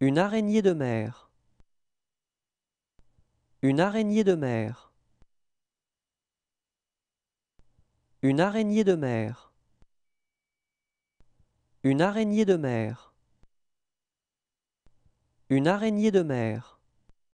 Une araignée de mer. Une araignée de mer. Une araignée de mer. Une araignée de mer. Une araignée de mer.